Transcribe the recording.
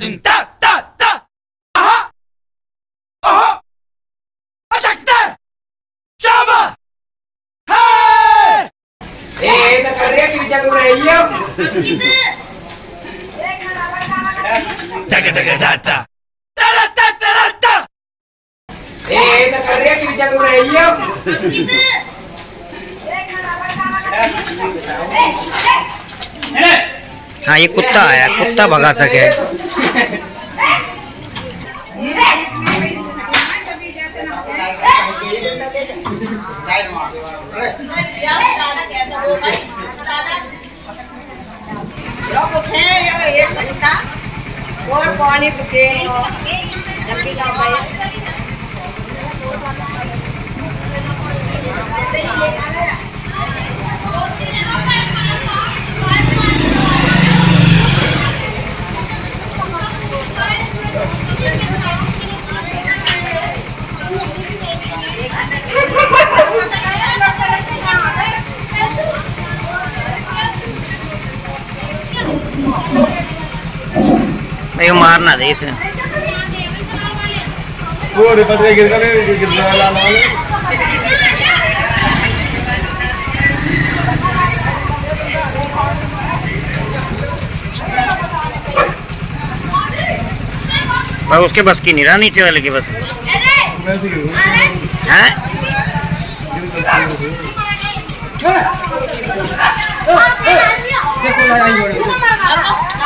Dun ta ta ta. Aha. Aha. Attack Java. Hey. Nakarya kicha kurayam. Ta nakarya kicha kurayam. हाँ ये कुत्ता है, कुत्ता भगा सके। और पानी ये मारना दे इसे थोड़े पतरे गिर गए गिर गए लाल लाल भाई उसके बस की नहीं रहा नीचे वाले की बस हैं देखो